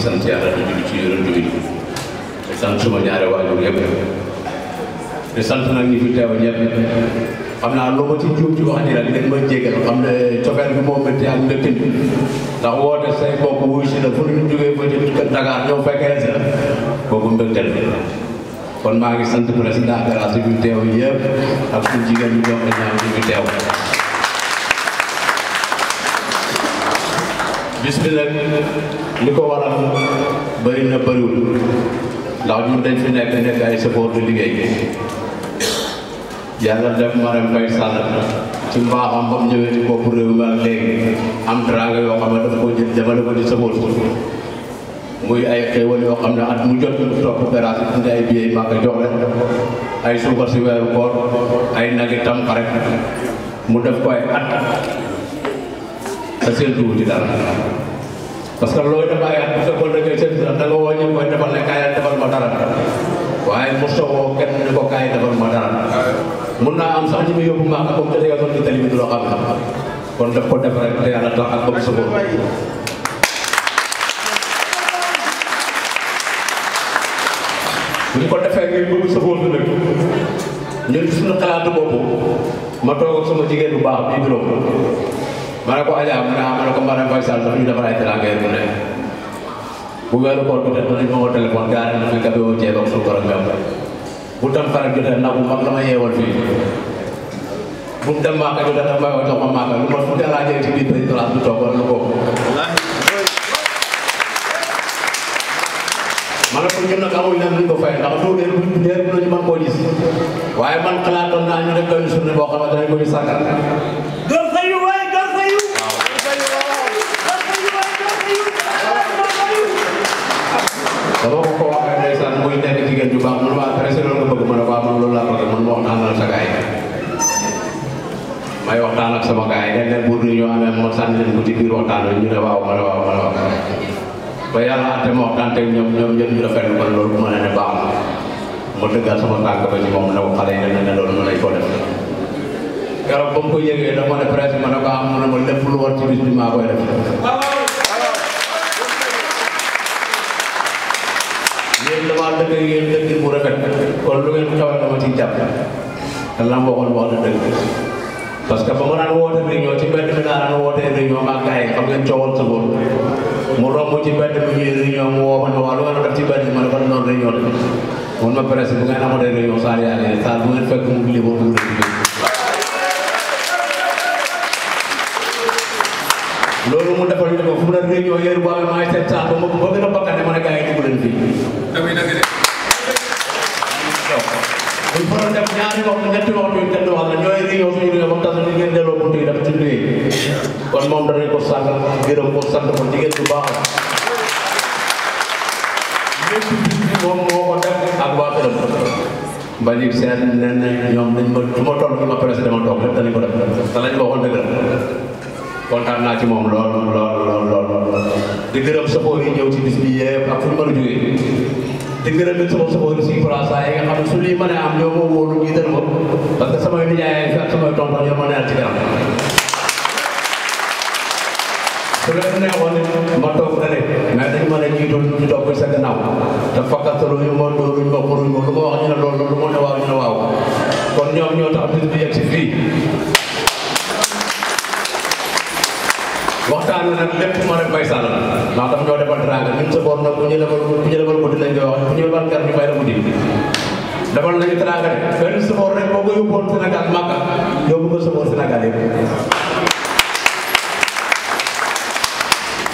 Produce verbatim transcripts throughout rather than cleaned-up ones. sant yàlla di julli ci yonent bi di sant suma ñaari waajur yëpp di sant nag ñi fi teew ñëpp xam naa loo ma ci juum ci wax ni rek dañ ma jégal xam ne cofeel bi moo métti ak ndëkk bi ndax woote say bokk wuy si la fu ñu jógee ba ci kër Dakar ñëw fekkee sa kooku ndëktel kon maa ngi sant président de la bi teew yëpp ak suñu jigéen ñi doon ñaan ñu fi teew bis bi nag li ko waral bëri na bëriwul ndax ñun dañ fi nekk nekk ay support de liggéey yàlla def Marème Faye Sall ci mbaaxam ba mu ñëwee ci bopp réew mi ak léegi am draga yoo xam ne daf koo jël jamale ko di support muy ay xéewal yoo xam ne at mu jot topp opération indi ay billets màgg jox leen ay suukar si weeru koor ay nag itam xarit mu def ko ay at seen dugub ci dara parce que looy def ay at bu fekkoon da ngay seen da nga woo ñu koy defal ne kaay defal ma dara waaye mu soxoo kenn ni ko kaay defal ma dara mun naa am sax ñi mu yóbbu maa comme te dégg nga ci tali bi du loo xam kon daf ko def rek te yàlla tax ak bëgg sa bopp bu ko defee ngay bëgg sa bopp nag ñun suñu xalaatu bopp ma toog ak sama jigéen bu baax bii juróom ma ne ko Adja mu ne ah ma ne ko Marème Faye Sall sax ñu defal ay teraanga bu ne bu weeru koor bi dañu ma woo téléphone gaare na fi kafe woo ceeb ak suukar ak meew bu tam xarit jotee nag bu mag la ma yeewal fii bu dem maaka jotee nag may woo jox ma maaka lu ma fu teel a jël ci biir benn place bi toogoon na ko ma ne ko ñun nag amuñ nag ñu ko fay ndax doo dee bu dee bu ñu mën koo gis waaye man xalaatoon naa ñu def benn journée boo xam ne dañ ko ñu sàkkal. gër sa yu waay gër sa yu. waaw gër sa yu waaw. gër sa yu waay gër sa yu. dama ko ko waxee ndeysaan muy nekk jigéen ju baax man waa pressé loolu nga bëgg ma ne waa man loolu laa bëgg man ma waxtaan ak sa gars yi. may waxtaan ak sama gars yi léeg-léeg bu dul ñoo amee moo sànni leen ko ci biir waxtaan ñu ne waaw ma ne waaw ma ne waaw. ba yàlla àtte ma waxtaan teg ñoom ñoom ñoom ñu rafetlu ko loolu mën na ne baax na ma dëggal sama tànk ba ci moom ne ko xale yi ne ne loolu mën nañ ko def keroog ba mu ko yëgee dama ne presque ma ne ko am na ma lépp lu war ci bis bi maa koy def yéen damaa dëgg yéen dëgg bu rafet kon lu ngeen xawe dama ci jàpp te la ma waxoon wax na dëgg parce que ba ma daan woote réunion ci benn bi naa daan woote réunion ak gars yi xam ngeen coowal sa bopp mu romb ci benn bi ñuy réunion mu woo ma ne waa lu ngeen def ci benn bi ma ne ko noonu réunion la mun ma presse bu ngeen amatee réunion saa yaa ngeen saa bu ngeen fekk mu ngi libre bu loolu mu defal ñu ko fu mu ne réunion yéen bu amee maa ngi seet saa ba ma ba gën a bakkane ma ne gars yi dugg leen fii buñ ko doon def ñaari waxtu ñetti waxtu yu kenn wax la ñooy réunion suñu réunion ba mu tasa ñu ngeen delloo bunt yi def ci liggéey kon moom danañ ko sànq gërëm ko sant ko jigéen bu baax lépp moom moo ko def ak waa këram Mbagnick Sène nee na ñoom dañ ma du ma toll fi ma presse dama toog lépp danañ ko def te lañ waxoon dëgg la kontaan naa ci moom lool lool lool lool lool di gërëm support yi ñëw ci bis bi yëpp ak fu ñu mën a jógee di gërëm sama support yi si place yi nga xam ne su lii mën a am ñoo ma wóolu ñu dër ma parce que samay nijaay fi ak samay tonton ñoo ma neex ci kanam su leen neexoon ma toog na ne mais dañ ma ne jiitul ñu topp sa gannaaw te fakkastalu ñu ma dóoruñ ma xuruñ ma lu ma wax ñu ne loolu lu ma ne waaw ñu ne waaw kon ñoom ñoo tax bis bi yegg si fii waxtaan na nag lépp Marème Faye Sall ndax dafa ñoo defal draga ñun sa boor nag bu ñu lebal bu ñu lebal guddi lañ koy wax bu ñu lebal gar ñu may la guddi defal nañu draga de benn sa boor rek boo ko yóbboon Sénégal Màkka yóbbu nga sa boor Sénégal yëpp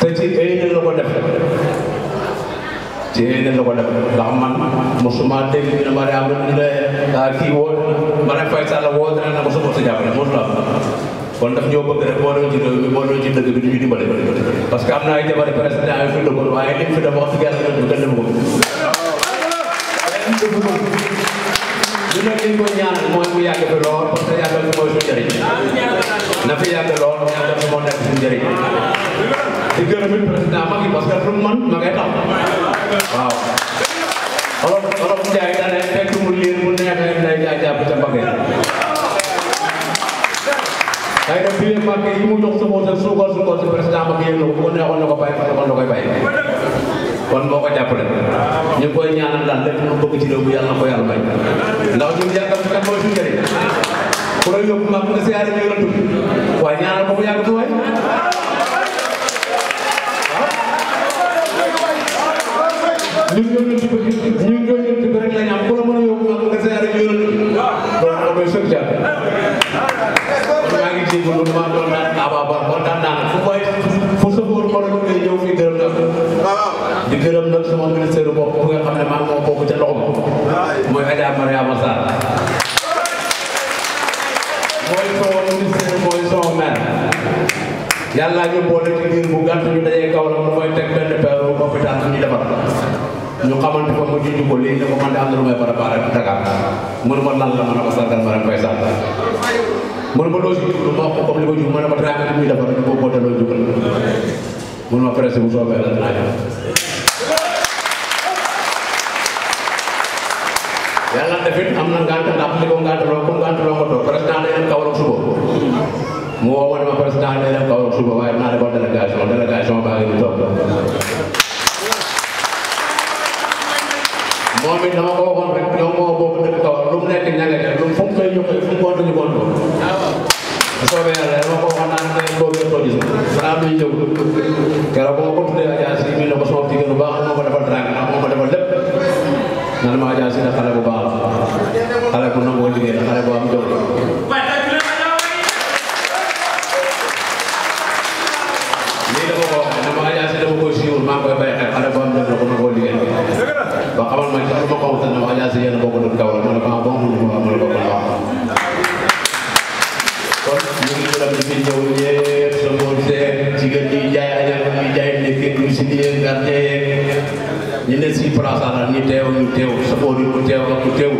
te ci yéen la ko def ci yéen la ko def ndax man mosuma dégg ñu ne Mariam ñu ne kii woo Marème Faye Sall woo dana na ko sa boor sa jàppale mosul am kon daf ñoo bëgg rek boo doon ci réew mi boo doon ci dëgg bi du ñu dimbale parce que am na ay jabar président yi fi dëggoon waaye li fi def wax si gerte bi gën a bëgg. ñu ne li ñu ko ñaanal mooy mu yàgg fi lool parce que yàggal fi mooy suñu njëriñ na fi yàgg lool yàggal fi moo nekk suñu njëriñ di gërëm it président mag yi parce que lu mu mën ma ngay tax waaw. alors alors Ndiaye da ne fekk mu liir mu neexee day jaay jàpp ca mbagg day def biir marqué yi mu jox sa bopp suukar suukar si président ba ngeen ko bu ko neexoon na ko bàyyi parce que man la koy bàyyi kon boo ko jàppale ñu koy ñaanal daal lépp lu bëgg ci réew mi yàlla na ko yàlla may ndaw ñu yàggal ci kan mooy suñu njëriñ ku la yóbbu mag nga siyaare ñu la tudd waaye ñaanal ko mu yàgg ci waay ñun ñoo ñëw ci bëgg ñun ñoo ñëw ci bëgg rek la ñu am ku la mën a yóbbu mag nga siyaare ñu la tudd loolu la koy sëg jàpp maa ngi ci bu ma doon naan ababa kon daan naan fu may fu sa góor ko rek ngay ñëw fi gërëm la di gërëm nag sama ministère bopp bu nga xam ne maa moo bokk ca loxom mooy Adja Mariama Sarr mooy sama ministère mooy sama maire yàlla ñu boole ci diir bu gàtt ñu dajee kaw la mooy teg benn peeru hôpital ñu defar ñu xamante fa ma jujj ko léegi ne ko man de am na lu may préparé Dakar mënuma lan la mën a ko sargal ma rek koy sànq mënuma loo si jublu ma ko comme li ma jub ma ne ma traité muy defar ñu ko boote loo jubal mënuma pressé bu soobee la dinaa ñëw yàlla defit am na ngànt ndax li ko ngàntaloo ko ngàntaloo ko toog président day dem Kaolack suba mu woo ma ne ma président day dem Kaolack suba waaye naa defal délégation délégation baa ngi toog moom it dama ko waxoon rek ñoom moo bokk dëkk Kaolack lu mu nekk ñanga ca lu mu fu mu koy ñëw fu mu kontu ñu kontu soobee yàlla dama ko waxoon naa ne boo ngeen ko gis balaa muy ñëw keroog ma ko tuddee agence yi ñu ne ko sama jigéen bu baax moo ko defal drag ndax moo ko defal lépp nan ma agence yi xale bu baax xale bu nangoo liggéey xale bu am jom lii dama ko wax dama agence yi dama koy siiwul maa koy bay xel xale bu am jom la bu nangoo liggéey ba xamal ma sax lu ma ko wutal dama agence yi yéen a bokk doon kaw la ma ne ko ah bon mënu ma ma ne ko kon wax kon ñu ngi gërëm ñu fi ñëw ñëpp sa mbool seeg jigéen ñi jaay añal ñi jaay nekkee ñu si liggéey gardien ñu ne si place la ñu teew ñu teew safoor yi mu teew ak mu teew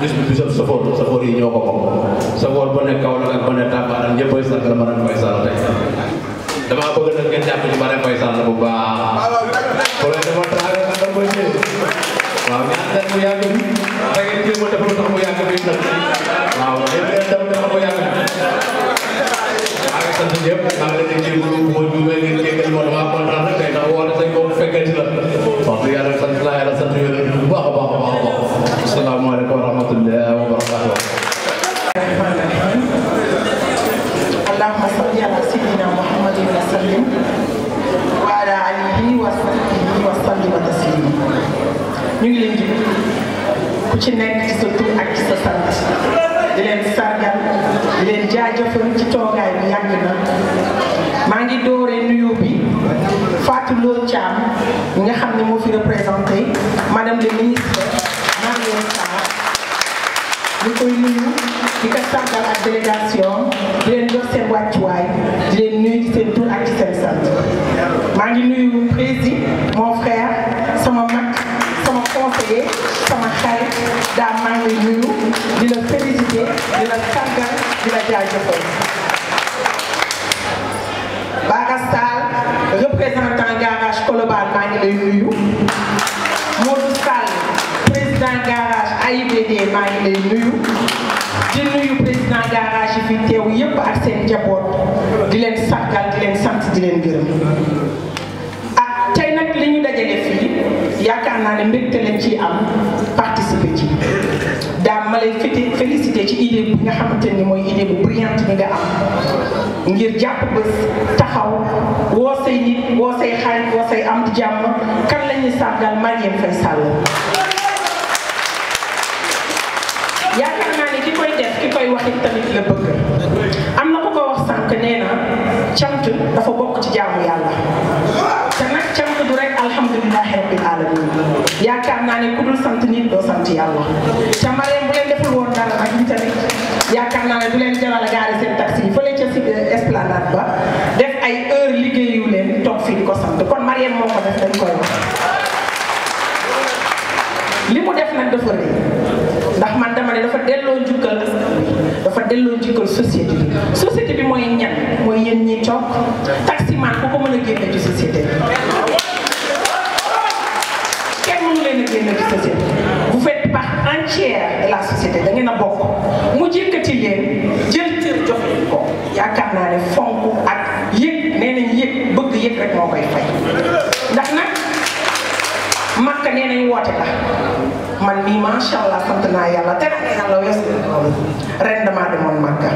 bis bi bisab safoor safoor yi ñoo ko moom safoor ba ne Kaolack ak ba ne Tamba ñëppay sant la ma ren koy sant tey damaa bëgg nag ngeen jàpp ci ma ren koy sant bu baax ko leen dama traga ak dama koy ñëw waaw ñaan leen mu yàgg bi da ngeen jéem a defal sax mu yàgg bi nag waaw yéen ngeen dem defal mu yàgg bi maa ngi sant ñëpp maa ngi leen di jégalu bu ma juumee ngeen jégal ma damaa kontaan nag tey ndax woo na sañ ko fekkee ci la waaw yàlla sant naa yàlla sant yàlla bu baax a baax a baax a baax asalaamaaleykum wa rahmatulah wa barakaatu. allahumma salli ala sayyidina muhammadin wa sallim wa ala alihi wa sahbihi wa sallim wa taslima. ñu ngi leen di ku ci nekk ci sa tur ak ci sa sant di leen sargal di leen jaajëfal ci toogaay bi yàgg na maa ngi dooree nuyoo bi Fatou Lo Thiam mi nga xam ne moo fi représenté madame le ministre Mariam Sarr ñu koy nuyu di ko sargal ak délégation di leen jox seen wàccuwaay di leen nuyu ci seen tur ak ci seen sant maa ngi nuyu président mon frère sama mag sama conseiller sama xarit daal maa ngi nuyu di la féliciter di la sargal di la jaajëfal Bara Sall représentant garage Colobane maa ngi lay nuyu Modou Sall président garage A I B D maa ngi lay nuyu di nuyu président garage yi fi teew yépp ak seen njaboot di leen sargal di leen sant di leen gërëm ah tey nag li ñu dajale fii yaakaar naa ne mbégte lañ ciy am participer ci daam ma lay féliciter ci idée bi nga xamante ni mooy idée bu brillante bi nga am ngir jàpp bés taxaw woo say nit woo say xarit woo say am jàmm kan la ñuy sargal Marième Faye Sall yaakaar naa ne ki koy def ki koy waxit tamit la bëgg am na ku ko wax sànq nee na cant dafa bokk ci jaamu yàlla te nag cant du rek alhamdulilah rabbil alamin yaakaar naa ne ku dul sant nit doo sant yàlla te Marième bu leen deful woon dara ak ñu tamit yaakaar naa ne du leen jaral a gaari seen taxi yi fële ca esplanade ba def ay heure liggéeyu leen toog fii di ko sant kon Marième moo ko def dañ koy wax li mu def nag dafa rëy ndax man dama ne dafa delloo njukkal dafa delloo njukkal société bi société bi mooy ñan mooy yéen ñi toog taximan ku ko mën a génne ci société bi kenn mënu leen a génne ci société vous faites part entière de la société da ngeen a bokk mu jëkkati leen jël cër jox leen ko yaakaar naa ne fonk ak yëg nee nañ yëg bëgg yëg rek moo koy fay ndax nag Makka nee nañ woote la man mii macha allah sant naa yàlla te nee naa la weesu ren damaa demoon Makka.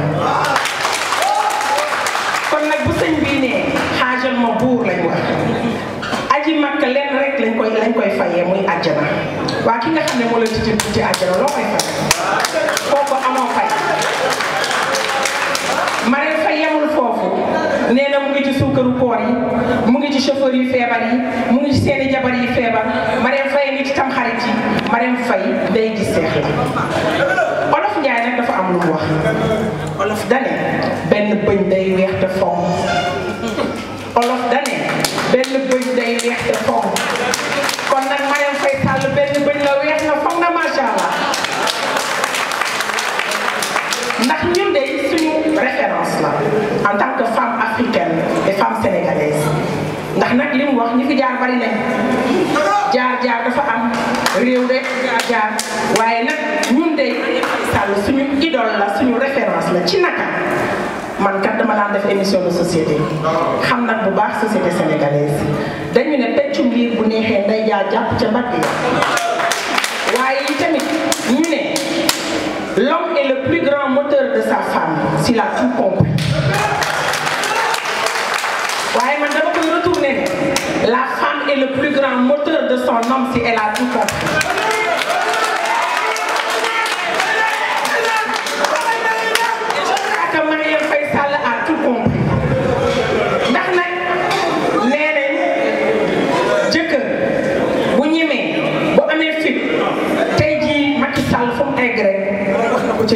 Kon nag bu sëñ bii nee xaajal ma buur lañ wax aji Makka leen rek lañ koy lañ koy fayee muy àjjana waa ki nga xam ne moo la tijji tijji àjjana loo koy fay kooku amoo fay. Marème Faye yemul foofu nee na mu ngi ci suukaru koor yi mu ngi ci chauffeur yi feebar yi mu ngi ci seeni jabar yi feebar Marème Faye ngi ci tamxarit yi Marème Faye day gis seex la. Olof Njaay nag dafa am lu mu wax olof dane benn bëñ day weex te fomm olof dane benn bëñ day weex te fomm kon nag Marème Faye Sall benn bëñ la weex na fomm na macha allah ndax ñun de suñu référence la en tant que femme africaine et femme sénégalaise ndax nag li mu wax ñi fi jaar bari nañ jaar-jaar dafa am réew rek jaar-jaar waaye nag ñun de Sall suñu idole la suñu référence la ci naka man kat dama daan def émission de société xam nag bu baax société sénégalaise dañu ne peccum liir bu neexee nday jaar jàpp ca mbagg ya waaye yi tamit ñu ne l'homme est le plus grand moteur de sa femme, s'il a tout compris. Ouais, madame, vous retournez. La femme est le plus grand moteur de son homme si elle a tout compris. Je crois que Marème Faye Sall a tout compris.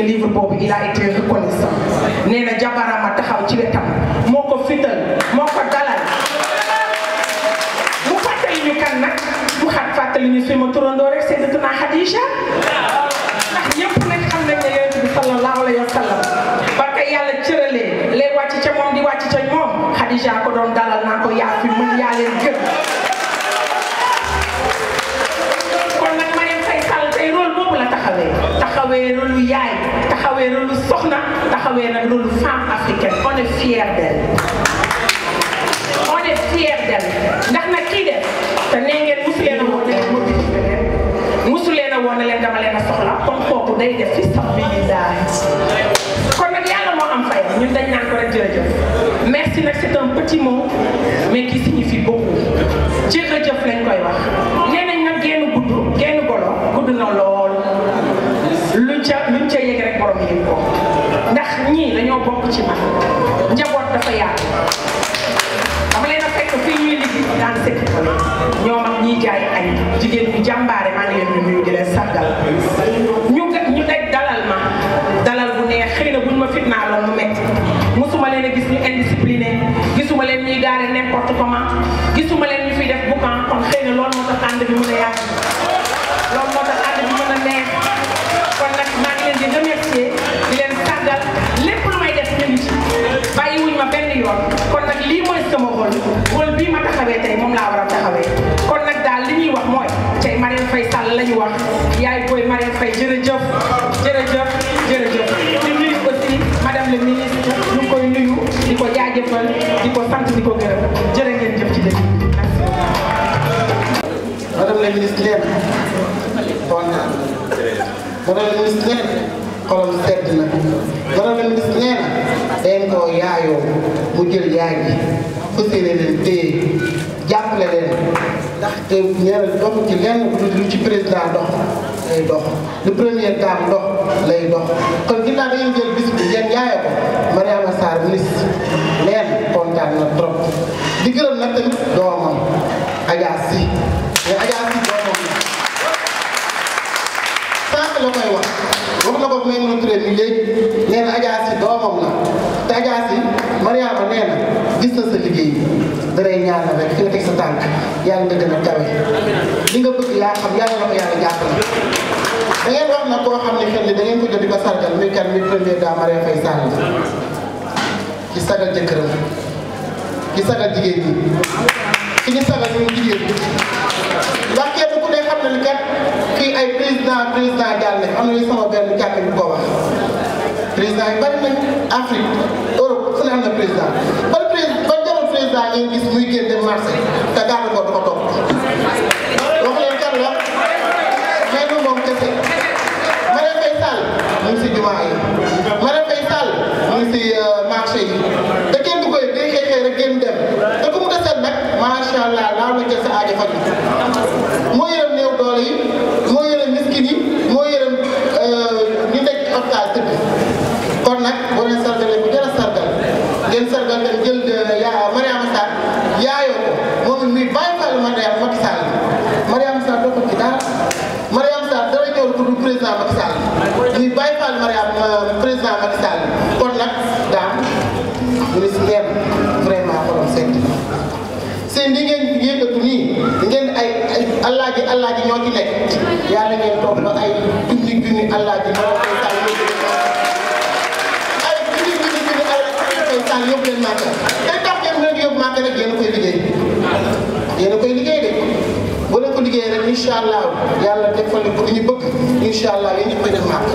Livre boobu il a été reconnaissant nee na jabarama taxaw ci wetam moo ko fital moo ko dalal mu fàttali ñu kan nag mu xat fàttali ñu suñu ma turandoo rek Sayyidatuna Khadija ndax ñëpp nag xam nañ ne yonent bi sallallahu alayhi wa sallam ba ko yàlla cëralee lay wàcc ca moom di wàcc ca moom Khadija ko doon dalal naa ko yaa fi mën yaa leen gën kon nag Marème Faye Sall tey rôle boobu la taxawee taxawee rôle lu yaay taxawee loolu soxna taxawee nag loolu femme africaine on est fier d'elle on est fier d'elle ndax nag kii def te nee ngeen musu leen a woon ne leen musu leen a woon ne leen dama leen a soxla kon kooku day def fi sax bi ñu daal kon nag yàlla moo am fay ñun dañ naan ko rek jërëjëf merci nag c'est un petit mot mais qui signifie beaucoup jërëjëf lañ koy wax nee nañ nag génn gudd génn golo gudd na lool lu ca luñ ca yëg rek borom yëg ko ndax ñii dañoo bokk ci man njaboot dafa yaatu dama leen a fekk fii ñuy liggéey daan sekk ko ñoo mag ñiy jaay ay jigéen bu jàmbaare maa ngi leen di nuyu di leen sargal ñu ñu daj dalal ma dalal bu neex xëy na buñ ma fitnaaloon mu metti musuma leen a gis ñu indiscipliné gisuma leen ñuy gaare n'importe comment gisuma leen ñu fiy def boucan kon xëy na loolu moo tax ànd bi mën a yaatu loolu moo tax ànd bi mën a neex kon nag maa ngi leen di remercier di leen tàggal lépp lu may def ñun ci bàyyiwuñ ma benn yoon kon nag lii mooy sama rôle rôle bii ma taxawee tey moom laa war a taxawee kon nag daal li ñuy wax mooy tey Marème Faye Sall la ñu wax yaay booy Marème Faye jërëjëf jërëjëf jërëjëf di nuyu aussi madame le ministre ñu ngi koy nuyu di ko jaajëfal di ko sant di ko gërëm jërë ngeen jëf ci dëkk bi merci. madame la ministre Léem madame la ministre nee na xolam sedd na madame la ministre nee na dañ koo yaayoo mu jël yaay bi fësale leen téye jàppale leen ndaxte nee na dox ci lenn lu ci président dox lay dox le premier dame dox lay dox kon ginnaaw dañuy jël bis bi ngeen yaayoo ko Mariama Sarr ministre nee na kontaan na trop di gërëm nag tamit doomam Adja Sy mais Adja Sy doomam la la koy wax wax na ko may mën a turee mi léegi nee na Adja Sy doomam la te Adja Sy Mariama nee na gis na sa liggéey daray ñaanal rek fi nga teg sa tànk yàlla nga gën a kawe li nga bëgg yaa xam yàlla na ko yàlla jàppale da ngeen wax na koo xam ne xel ni da ngeen ko jot di ko sargal muy kan muy première dame Marème Faye Sall ci sagal jëkkëram ci sagal jigéen ñi ci ñu sagal ñun jigéen ñi ndax kenn ku ne xam na ni kat kii ay président président jàll ne am na li sama benn jàkk bu ko wax président yi bari nañ Afrique Europe fu ne am na président ba président ba jamono président ngeen gis muy génn marché te gàllankoor du ko topp wax leen aajo faju mo yeureum neew doole yi mo yeureum miskin yi mo yeureum euh ni tek hôpital teud kon nak bo len sargal bu jëra sargal len sargal tan jël ya Mariama Sarr yaayo ko mom mi baye fall Mariama Macky Sall Mariama Sarr do ko ci dara Mariama Sarr dara ñor ko du président Macky Sall mi baye fall Mariama président Macky Sall kon nak dam ministère vraiment borom senti sen di ngeen yëgatu ni ngeen ay alaaji alaaji ñoo ci nek yalla ngeen tok ba ay dunduk dunduk alaaji mo koy taal ay dunduk dunduk alaaji mo koy taal yob len makka te tax ngeen ngeen yob makka rek yeen koy liggéey yeen koy liggéey de bo la ko liggéey rek inshallah yalla defal ko ñu bëgg inshallah yeen ñepp dem makka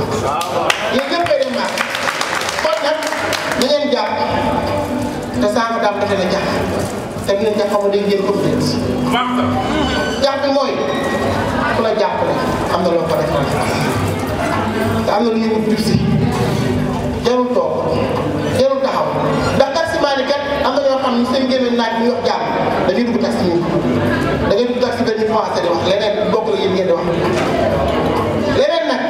yeen ñepp dem makka kon nak da ngeen japp te sama dam dafa la japp tak ngeen nga xamu dañ jël ko def marta japp moy ku la japp am na lo ko def ta am na lu ñu dipsi jarul tok jarul taxaw da taxi mani kat am na ñoo xamni seen gëmën naaj ñu wax japp da ngeen dugg taxi da ngeen dugg taxi dañu commencé di wax leneen bokku li ngeen di wax leneen nak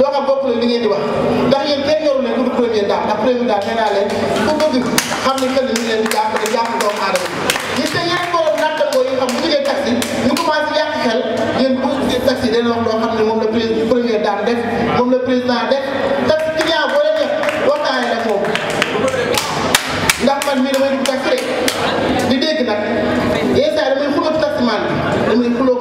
lo nga bokku li ngeen di wax ndax yeen kenn ñoru leen du premier date après ñu date néna leen ku bëgg xamni kenn ñu leen japp da japp do xaram gisé ñaan ko natta ko yi xam bu jëgé taxi ñu commencé yak xel ñeen bu jëgé taxi dañ wax do xamné mom le président premier date def mom le président def taxi client bo leen waxtaane la fofu ndax man mi dama dugg taxi di dégg nak yéssa dama xulo taxi man dama xulo